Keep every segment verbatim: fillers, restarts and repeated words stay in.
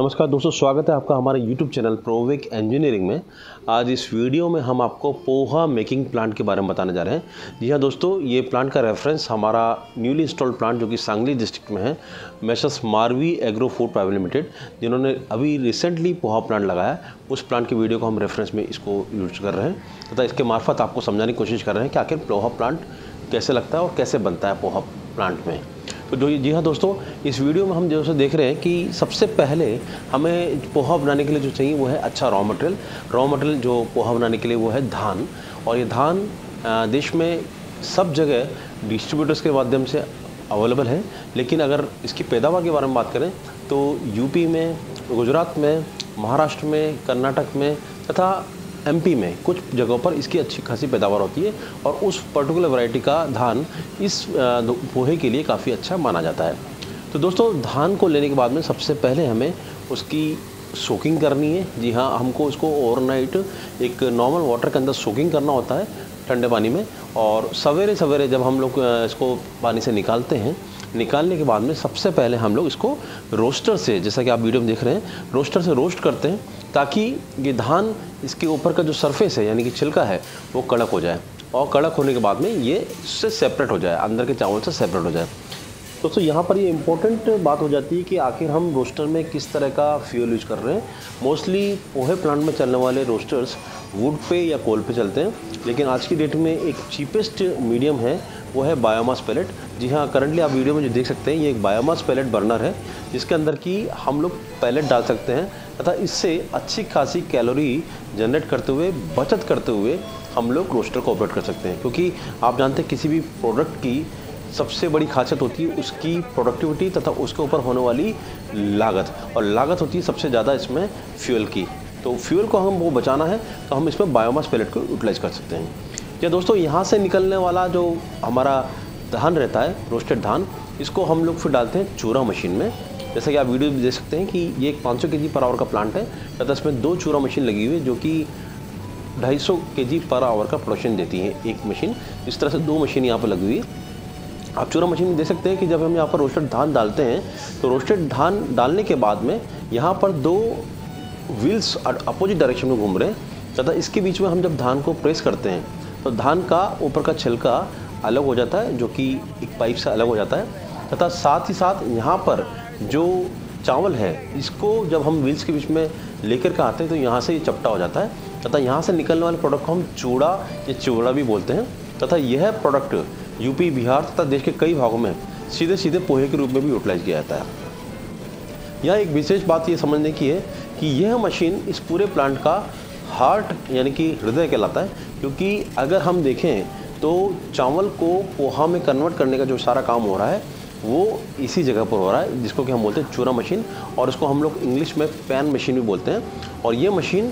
नमस्कार दोस्तों, स्वागत है आपका हमारे YouTube चैनल प्रोवेग इंजीनियरिंग में। आज इस वीडियो में हम आपको पोहा मेकिंग प्लांट के बारे में बताने जा रहे हैं। जी हाँ दोस्तों, ये प्लांट का रेफरेंस हमारा न्यूली इंस्टॉल्ड प्लांट जो कि सांगली डिस्ट्रिक्ट में है, messrs Marvi agro food private limited, जिन्होंने अभी रिसेंटली पोहा प्लांट लगाया, उस प्लांट की वीडियो को हम रेफरेंस में इसको यूज कर रहे हैं तथा इसके मार्फत आपको समझाने की कोशिश कर रहे हैं कि आखिर पोहा प्लांट कैसे लगता है और कैसे बनता है पोहा प्लांट में। तो जो जी हाँ दोस्तों, इस वीडियो में हम जैसे देख रहे हैं कि सबसे पहले हमें पोहा बनाने के लिए जो चाहिए वो है अच्छा रॉ मटेरियल। रॉ मटेरियल जो पोहा बनाने के लिए वो है धान, और ये धान देश में सब जगह डिस्ट्रीब्यूटर्स के माध्यम से अवेलेबल है, लेकिन अगर इसकी पैदावार के बारे में बात करें तो यूपी में, गुजरात में, महाराष्ट्र में, कर्नाटक में तथा एमपी में कुछ जगहों पर इसकी अच्छी खासी पैदावार होती है, और उस पर्टिकुलर वैरायटी का धान इस पोहे के लिए काफ़ी अच्छा माना जाता है। तो दोस्तों, धान को लेने के बाद में सबसे पहले हमें उसकी सोकिंग करनी है। जी हाँ, हमको उसको ओवरनाइट एक नॉर्मल वाटर के अंदर सोकिंग करना होता है ठंडे पानी में, और सवेरे सवेरे जब हम लोग इसको पानी से निकालते हैं, निकालने के बाद में सबसे पहले हम लोग इसको रोस्टर से, जैसा कि आप वीडियो में देख रहे हैं, रोस्टर से रोस्ट करते हैं ताकि ये धान इसके ऊपर का जो सरफेस है यानी कि छिलका है वो कड़क हो जाए, और कड़क होने के बाद में ये इससे सेपरेट हो जाए, अंदर के चावल से सेपरेट हो जाए। दोस्तों, यहाँ पर ये इम्पोर्टेंट बात हो जाती है कि आखिर हम रोस्टर में किस तरह का फ्यूल यूज कर रहे हैं। मोस्टली पोहे प्लांट में चलने वाले रोस्टर्स वुड पे या कोल पे चलते हैं, लेकिन आज की डेट में एक चीपेस्ट मीडियम है वो है बायोमास पैलेट। जी हाँ, करंटली आप वीडियो में जो देख सकते हैं ये एक बायोमास पैलेट बर्नर है, जिसके अंदर की हम लोग पैलेट डाल सकते हैं तथा इससे अच्छी खासी कैलोरी जनरेट करते हुए, बचत करते हुए हम लोग रोस्टर को ऑपरेट कर सकते हैं। क्योंकि आप जानते हैं किसी भी प्रोडक्ट की सबसे बड़ी खासियत होती है उसकी प्रोडक्टिविटी तथा उसके ऊपर होने वाली लागत, और लागत होती है सबसे ज़्यादा इसमें फ्यूल की। तो फ्यूल को हम वो बचाना है तो हम इसमें बायोमास पैलेट को यूटिलाइज कर सकते हैं। या दोस्तों, यहाँ से निकलने वाला जो हमारा धान रहता है, रोस्टेड धान, इसको हम लोग फिर डालते हैं चूरा मशीन में। जैसा कि आप वीडियो में देख सकते हैं कि ये एक पाँच सौ के जी पर आवर का प्लांट है तथा इसमें दो चूरा मशीन लगी हुई है जो कि ढाई सौ के जी पर आवर का प्रोडक्शन देती है एक मशीन। इस तरह से दो मशीन यहाँ पर लगी हुई है। आप चूरा मशीन में देख सकते हैं कि जब हम यहाँ पर रोस्टेड धान डालते हैं तो रोस्टेड धान डालने के बाद में यहाँ पर दो व्हील्स अपोजिट डायरेक्शन में घूम रहे हैं तथा इसके बीच में हम जब धान को प्रेस करते हैं तो धान का ऊपर का छिलका अलग हो जाता है जो कि एक पाइप से अलग हो जाता है, तथा साथ ही साथ यहाँ पर जो चावल है इसको जब हम व्हील्स के बीच में लेकर के आते हैं तो यहाँ से ये चपटा हो जाता है, तथा यहाँ से निकलने वाले प्रोडक्ट को हम चूड़ा या चिवड़ा भी बोलते हैं, तथा यह प्रोडक्ट यूपी, बिहार तथा देश के कई भागों में सीधे सीधे पोहे के रूप में भी यूटिलाइज किया जाता है। यह एक विशेष बात ये समझने की है कि यह मशीन इस पूरे प्लांट का हार्ट यानी कि हृदय कहलाता है, क्योंकि अगर हम देखें तो चावल को पोहा में कन्वर्ट करने का जो सारा काम हो रहा है वो इसी जगह पर हो रहा है, जिसको कि हम बोलते हैं चूरा मशीन, और इसको हम लोग इंग्लिश में पैन मशीन भी बोलते हैं। और ये मशीन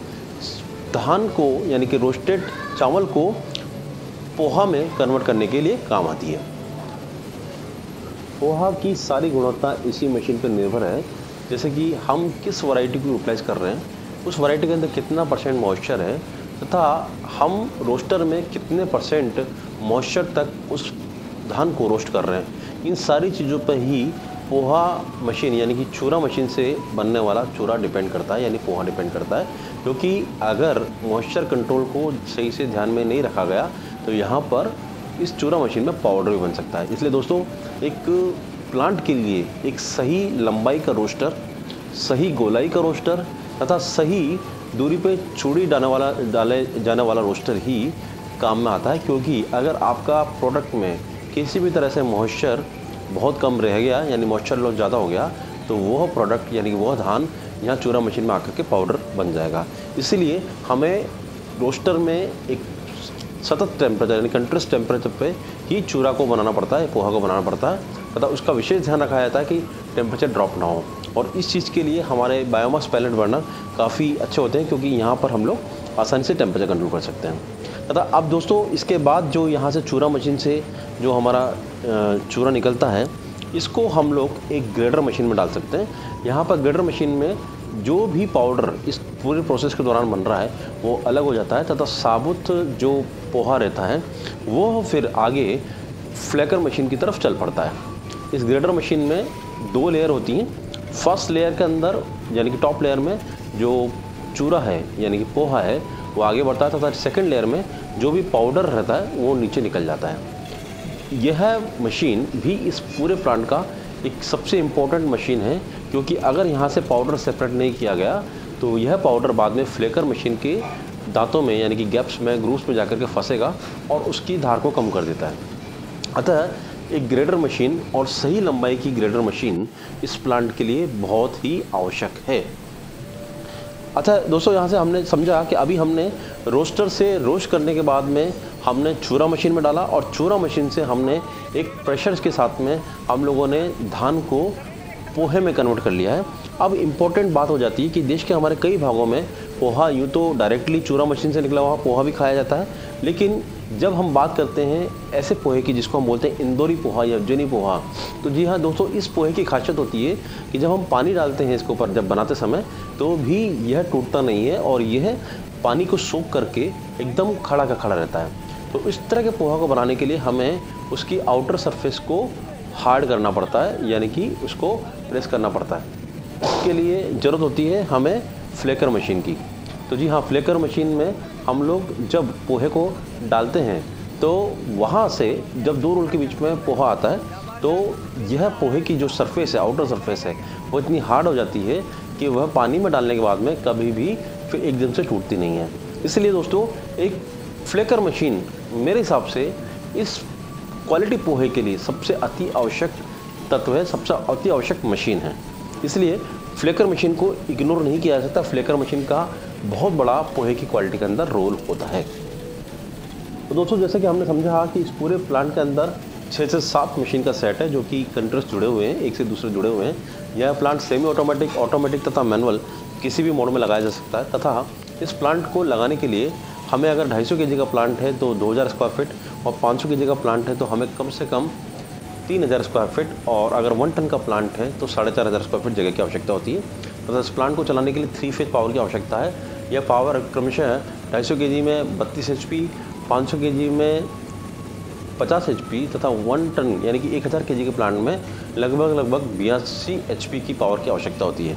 धान को यानी कि रोस्टेड चावल को पोहा में कन्वर्ट करने के लिए काम आती है। पोहा की सारी गुणवत्ता इसी मशीन पर निर्भर है, जैसे कि हम किस वैरायटी को यूटिलाइज कर रहे हैं, उस वैरायटी के अंदर कितना परसेंट मॉइस्चर है तथा हम रोस्टर में कितने परसेंट मॉइस्चर तक उस धान को रोस्ट कर रहे हैं, इन सारी चीज़ों पर ही पोहा मशीन यानी कि चूरा मशीन से बनने वाला चूरा डिपेंड करता है, यानी पोहा डिपेंड करता है। क्योंकि अगर मॉइस्चर कंट्रोल को सही से ध्यान में नहीं रखा गया तो यहाँ पर इस चूरा मशीन में पाउडर भी बन सकता है। इसलिए दोस्तों, एक प्लांट के लिए एक सही लंबाई का रोस्टर, सही गोलाई का रोस्टर तथा सही दूरी पे चूड़ी डालने वाला डाले जाने वाला रोस्टर ही काम में आता है। क्योंकि अगर आपका प्रोडक्ट में किसी भी तरह से मॉइस्चर बहुत कम रह गया यानी मॉइस्चर लॉस ज़्यादा हो गया तो वह प्रोडक्ट यानी कि वह धान यहाँ चूरा मशीन में आकर के पाउडर बन जाएगा। इसीलिए हमें रोस्टर में एक सतत टेम्परेचर यानी कंटिन्यूस टेम्परेचर पे ही चूरा को बनाना पड़ता है, पोहा को बनाना पड़ता है, तथा उसका विशेष ध्यान रखा जाता है कि टेम्परेचर ड्रॉप ना हो। और इस चीज़ के लिए हमारे बायोमास पैलेट बर्नर काफ़ी अच्छे होते हैं, क्योंकि यहाँ पर हम लोग आसानी से टेम्परेचर कंट्रोल कर सकते हैं। तथा अब दोस्तों, इसके बाद जो यहाँ से चूरा मशीन से जो हमारा चूरा निकलता है इसको हम लोग एक ग्रेडर मशीन में डाल सकते हैं। यहाँ पर ग्रेडर मशीन में जो भी पाउडर इस पूरे प्रोसेस के दौरान बन रहा है वो अलग हो जाता है, तथा साबुत जो पोहा रहता है वो फिर आगे फ्लेकर मशीन की तरफ चल पड़ता है। इस ग्रेडर मशीन में दो लेयर होती हैं, फर्स्ट लेयर के अंदर यानी कि टॉप लेयर में जो चूरा है यानी कि पोहा है वो आगे बढ़ता है तथा सेकेंड लेयर में जो भी पाउडर रहता है वो नीचे निकल जाता है। यह मशीन भी इस पूरे प्लांट का एक सबसे इम्पोर्टेंट मशीन है, क्योंकि अगर यहाँ से पाउडर सेपरेट नहीं किया गया तो यह पाउडर बाद में फ्लेकर मशीन के दांतों में यानी कि गैप्स में, ग्रूव्स में जाकर के फंसेगा और उसकी धार को कम कर देता है। अतः एक ग्रेडर मशीन और सही लंबाई की ग्रेडर मशीन इस प्लांट के लिए बहुत ही आवश्यक है। अच्छा दोस्तों, यहाँ से हमने समझा कि अभी हमने रोस्टर से रोस्ट करने के बाद में हमने चूरा मशीन में डाला और चूरा मशीन से हमने एक प्रेशर के साथ में हम लोगों ने धान को पोहे में कन्वर्ट कर लिया है। अब इम्पोर्टेंट बात हो जाती है कि देश के हमारे कई भागों में पोहा यूँ तो डायरेक्टली चूरा मशीन से निकला हुआ पोहा भी खाया जाता है, लेकिन जब हम बात करते हैं ऐसे पोहे की जिसको हम बोलते हैं इंदौरी पोहा या उज्जैनी पोहा, तो जी हाँ दोस्तों, इस पोहे की खासियत होती है कि जब हम पानी डालते हैं इसके ऊपर जब बनाते समय तो भी यह टूटता नहीं है और यह पानी को सोख करके एकदम खड़ा का खड़ा रहता है। तो इस तरह के पोहा को बनाने के लिए हमें उसकी आउटर सरफेस को हार्ड करना पड़ता है यानी कि उसको प्रेस करना पड़ता है। इसके लिए ज़रूरत होती है हमें फ्लेकर मशीन की। तो जी हाँ, फ्लेकर मशीन में हम लोग जब पोहे को डालते हैं तो वहाँ से जब दो रोल के बीच में पोहा आता है तो यह पोहे की जो सरफेस है, आउटर सरफेस है, वो इतनी हार्ड हो जाती है कि वह पानी में डालने के बाद में कभी भी फिर एकदम से टूटती नहीं है। इसलिए दोस्तों, एक फ्लेकर मशीन मेरे हिसाब से इस क्वालिटी पोहे के लिए सबसे अति आवश्यक तत्व है, सबसे अति आवश्यक मशीन है। इसलिए फ्लेकर मशीन को इग्नोर नहीं किया जा सकता। फ्लेकर मशीन का बहुत बड़ा पोहे की क्वालिटी के अंदर रोल होता है। तो दोस्तों, जैसे कि हमने समझा कि इस पूरे प्लांट के अंदर छः से सात मशीन का सेट है जो कि कंट्रेस्ट जुड़े हुए हैं, एक से दूसरे जुड़े हुए हैं। यह प्लांट सेमी ऑटोमेटिक, ऑटोमेटिक तथा मैनुअल किसी भी मोड में लगाया जा सकता है। तथा इस प्लांट को लगाने के लिए हमें अगर ढाई सौ के जी का प्लांट है तो दो हज़ार स्क्वायर फीट और पाँच सौ के जी का प्लांट है तो हमें कम से कम तीन हज़ार स्क्वायर फीट और अगर वन टन का प्लांट है तो साढ़े चार हज़ार स्क्वायर फीट जगह की आवश्यकता होती है। तथा इस प्लांट को चलाने के लिए थ्री फेज पावर की आवश्यकता है। यह पावर क्रमशः ढाई सौ के जी में बत्तीस एच पी, पाँच सौ के जी में पचास एच पी तथा वन टन यानी कि एक हज़ार के जी के प्लांट में लगभग लगभग बयासी एच पी की पावर की आवश्यकता होती है।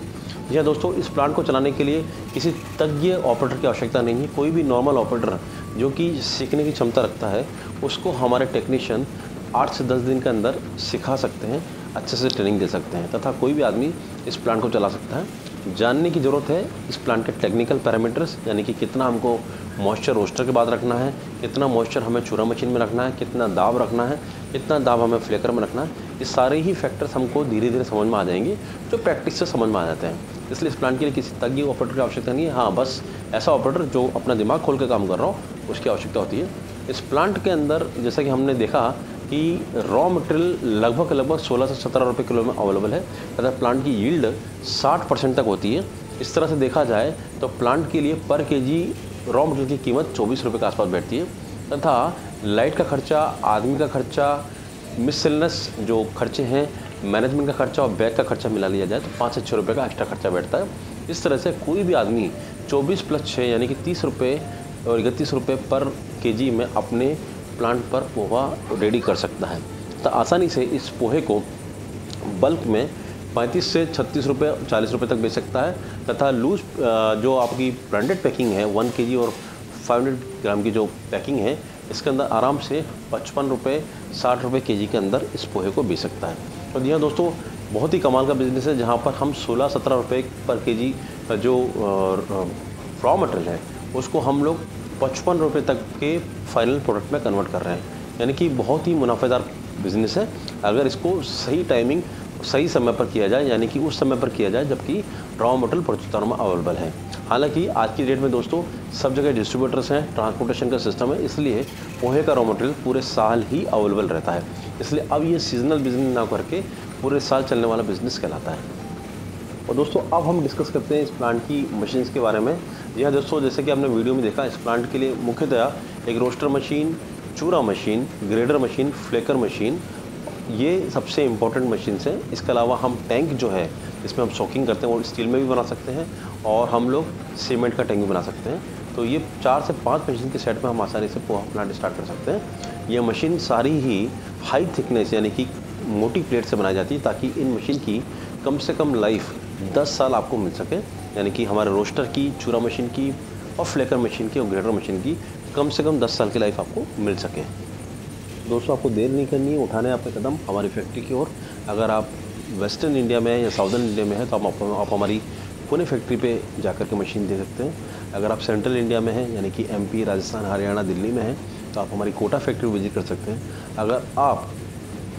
यह दोस्तों, इस प्लांट को चलाने के लिए किसी तज्ञ ऑपरेटर की आवश्यकता नहीं है। कोई भी नॉर्मल ऑपरेटर जो कि सीखने की क्षमता रखता है उसको हमारे टेक्नीशियन आठ से दस दिन के अंदर सिखा सकते हैं, अच्छे से ट्रेनिंग दे सकते हैं। तथा कोई भी आदमी इस प्लांट को चला सकता है। जानने की ज़रूरत है इस प्लांट के टेक्निकल पैरामीटर्स यानी कि कितना हमको मॉइस्चर रोस्टर के बाद रखना है, कितना मॉइस्चर हमें चूरा मशीन में रखना है, कितना दाब रखना है, कितना दाब हमें फ्लेकर में रखना है। ये सारे ही फैक्टर्स हमको धीरे धीरे समझ में आ जाएंगे जो प्रैक्टिस से समझ में आ जाते हैं। इसलिए इस प्लांट के लिए किसी तज्ञ ऑपरेटर की आवश्यकता नहीं है। हाँ, बस ऐसा ऑपरेटर जो अपना दिमाग खोल के काम कर रहा हो उसकी आवश्यकता होती है। इस प्लांट के अंदर जैसा कि हमने देखा कि रॉ मटेरियल लगभग लगभग सोलह से सत्रह रुपये किलो में अवेलेबल है तथा प्लांट की यील्ड साठ परसेंट तक होती है। इस तरह से देखा जाए तो प्लांट के लिए पर केजी रॉ मटेरियल की कीमत चौबीस रुपये के आसपास बैठती है। तथा लाइट का खर्चा, आदमी का खर्चा, मिसलेनियस जो खर्चे हैं, मैनेजमेंट का खर्चा और बैग का खर्चा मिला लिया जाए तो पाँच से छः रुपये का एक्स्ट्रा खर्चा बैठता है। इस तरह से कोई भी आदमी चौबीस प्लस छः यानी कि तीस रुपये और इकतीस रुपये पर केजी में अपने प्लांट पर पोहा रेडी कर सकता है। तो आसानी से इस पोहे को बल्क में पैंतीस से छत्तीस रुपये, चालीस रुपये तक बेच सकता है। तथा लूज जो आपकी ब्रांडेड पैकिंग है वन केजी और पाँच सौ ग्राम की जो पैकिंग है इसके अंदर आराम से पचपन रुपये, साठ रुपये केजी के अंदर इस पोहे को बेच सकता है। और जी हाँ दोस्तों, बहुत ही कमाल का बिजनेस है जहाँ पर हम सोलह सत्रह रुपये पर केजी जो रॉ मटेरियल है उसको हम लोग पचपन रुपये तक के फाइनल प्रोडक्ट में कन्वर्ट कर रहे हैं। यानी कि बहुत ही मुनाफेदार बिजनेस है अगर इसको सही टाइमिंग, सही समय पर किया जाए, यानी कि उस समय पर किया जाए जबकि रॉ मटेरियल प्रोडक्टर में अवेलेबल है। हालांकि आज की डेट में दोस्तों सब जगह डिस्ट्रीब्यूटर्स हैं, ट्रांसपोर्टेशन का सिस्टम है, इसलिए पोहे का रॉ मटेरियल पूरे साल ही अवेलेबल रहता है। इसलिए अब ये सीजनल बिजनेस ना करके पूरे साल चलने वाला बिजनेस कहलाता है। और दोस्तों, अब हम डिस्कस करते हैं इस प्लांट की मशीन्स के बारे में। जी हाँ दोस्तों, जैसे कि आपने वीडियो में देखा, इस प्लांट के लिए मुख्यतः एक रोस्टर मशीन, चूरा machine, grader machine, flaker machine, ये सबसे इम्पोर्टेंट मशीन्स हैं। इसके अलावा हम टैंक जो है इसमें हम सोकिंग करते हैं वो स्टील में भी बना सकते हैं और हम लोग सीमेंट का टैंक भी बना सकते हैं। तो ये चार से पाँच मशीन के सेट में हम आसानी से पोहा प्लांट स्टार्ट कर सकते हैं। ये मशीन सारी ही हाई थिकनेस यानी कि मोटी प्लेट से बनाई जाती है ताकि इन मशीन की कम से कम लाइफ दस साल आपको मिल सके, यानी कि हमारे रोस्टर की, चूरा मशीन की और फ्लेकर मशीन की और ग्रेटर मशीन की कम से कम दस साल की लाइफ आपको मिल सके। दोस्तों, आपको देर नहीं करनी है, उठाने आपके कदम हमारी फैक्ट्री की ओर। अगर आप वेस्टर्न इंडिया में या साउदर्न इंडिया में है तो आप, आप हमारी पुणे फैक्ट्री पे जाकर के मशीन दे सकते हैं। अगर आप सेंट्रल इंडिया में हैं, यानी कि एमपी, राजस्थान, हरियाणा, दिल्ली में हैं, तो आप हमारी कोटा फैक्ट्री विजिट कर सकते हैं। अगर आप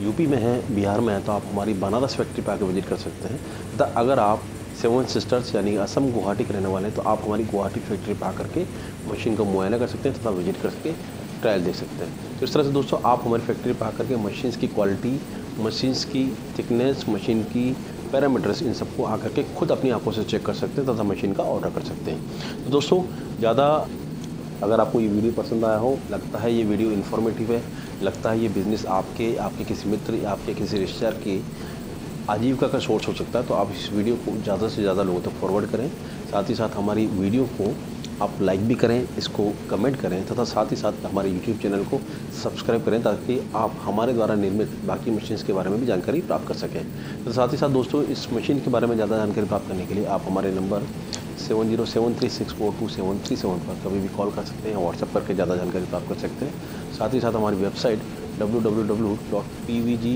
यूपी में हैं, बिहार में हैं, तो आप हमारी बनारस फैक्ट्री पे आकर विजिट कर सकते हैं। तथा अगर आप सेवन सिस्टर्स यानी असम गुवाहाटी के रहने वाले हैं तो आप हमारी गुवाहाटी फैक्ट्री पर आकर के मशीन का मुआयना कर सकते हैं तथा विजिट करके ट्रायल दे सकते हैं। तो इस तरह से दोस्तों आप हमारी फैक्ट्री पर आकर के मशीन्स की क्वालिटी, मशीन्स की थिकनेस, मशीन की पैरामीटर्स, इन सबको आकर के खुद अपनी आंखों से चेक कर सकते हैं तथा मशीन का ऑर्डर कर सकते हैं। तो दोस्तों ज़्यादा अगर आपको ये वीडियो पसंद आया हो, लगता है ये वीडियो इन्फॉर्मेटिव है, लगता है ये बिज़नेस आपके आपके किसी मित्र, आपके किसी रिश्तेदार की आजीविका का सोर्स हो सकता है, तो आप इस वीडियो को ज़्यादा से ज़्यादा लोगों तक फॉरवर्ड करें। साथ ही साथ हमारी वीडियो को आप लाइक भी करें, इसको कमेंट करें तथा साथ ही साथ हमारे यूट्यूब चैनल को सब्सक्राइब करें ताकि आप हमारे द्वारा निर्मित बाकी मशीन्स के बारे में भी जानकारी प्राप्त कर सकें। तो साथ ही साथ दोस्तों इस मशीन के बारे में ज़्यादा जानकारी प्राप्त करने के लिए आप हमारे number seven zero seven three six four two seven three seven पर कभी भी कॉल कर सकते हैं, व्हाट्सअप करके ज़्यादा जानकारी प्राप्त कर सकते हैं। साथ ही साथ हमारी website W W W dot P V G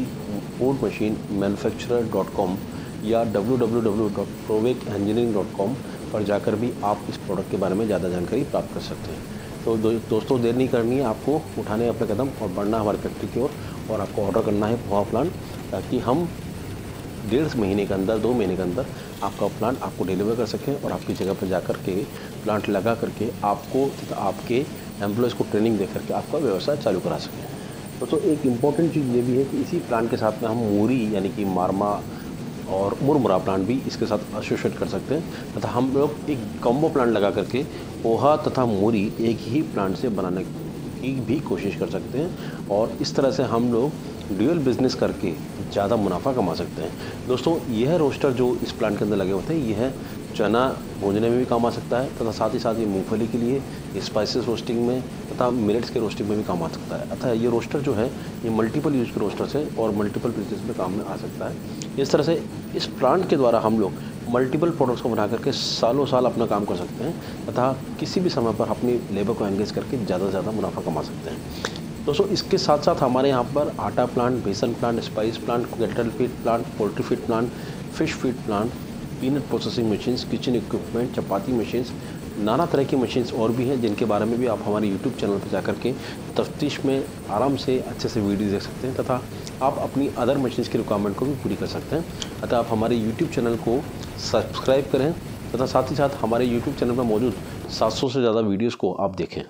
board machine manufacturer dot com या W W W dot Proveg engineering dot com पर जाकर भी आप इस प्रोडक्ट के बारे में ज़्यादा जानकारी प्राप्त कर सकते हैं। तो दो, दोस्तों देर नहीं करनी है, आपको उठाने अपने कदम और बढ़ना हमारे फैक्ट्री की ओर और, और आपको ऑर्डर करना है हमारा प्लान, ताकि हम डेढ़ महीने के अंदर, दो महीने के अंदर आपका प्लान आपको डिलीवर कर सकें और आपकी जगह पर जाकर के प्लांट लगा करके आपको तथा तो आपके एम्प्लॉयज़ को ट्रेनिंग दे करके आपका व्यवसाय चालू करा सकें। दोस्तों तो एक इम्पॉर्टेंट चीज़ ये भी है कि इसी प्लान के साथ में हम मूरी यानी कि मारमा और मुरमुरा प्लांट भी इसके साथ एसोसिएट कर सकते हैं तथा हम लोग एक कॉम्बो प्लांट लगा करके पोहा तथा मूरी एक ही प्लांट से बनाने की भी कोशिश कर सकते हैं और इस तरह से हम लोग ड्यूअल बिजनेस करके ज़्यादा मुनाफा कमा सकते हैं। दोस्तों यह रोस्टर जो इस प्लांट के अंदर लगे होते हैं, यह चना भूनने में भी काम आ सकता है तथा साथ ही साथ ये मूँगफली के लिए स्पाइसेस रोस्टिंग में तथा मिलेट्स के रोस्टिंग में भी काम आ सकता है। अतः ये रोस्टर जो है ये मल्टीपल यूज के रोस्टर्स है और मल्टीपल बिजनेस में काम में आ सकता है। इस तरह से इस प्लांट के द्वारा हम लोग मल्टीपल प्रोडक्ट्स को बना करके सालों साल अपना काम कर सकते हैं तथा किसी भी समय पर अपनी लेबर को एंगेज करके ज़्यादा से ज़्यादा मुनाफा कमा सकते हैं। दोस्तों इसके साथ साथ हमारे यहाँ पर आटा प्लांट, बेसन plant, spice plant, cattle feed plant, poultry feed plant, fish feed plant, peanut processing machines, kitchen equipment, चपाती मशीन्स, नाना तरह की मशीन्स और भी हैं जिनके बारे में भी आप हमारे यूट्यूब चैनल पर जाकर के तफ्तीश में आराम से अच्छे से वीडियो देख सकते हैं तथा आप अपनी अदर मशीन्स की रिक्वायरमेंट को भी पूरी कर सकते हैं। अतः आप हमारे यूट्यूब चैनल को सब्सक्राइब करें तथा साथ ही साथ हमारे यूट्यूब चैनल पर मौजूद सात सौ से ज़्यादा वीडियोज़ को आप देखें।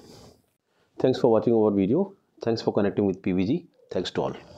Thanks for watching our video, thanks for connecting with P V G, thanks to all.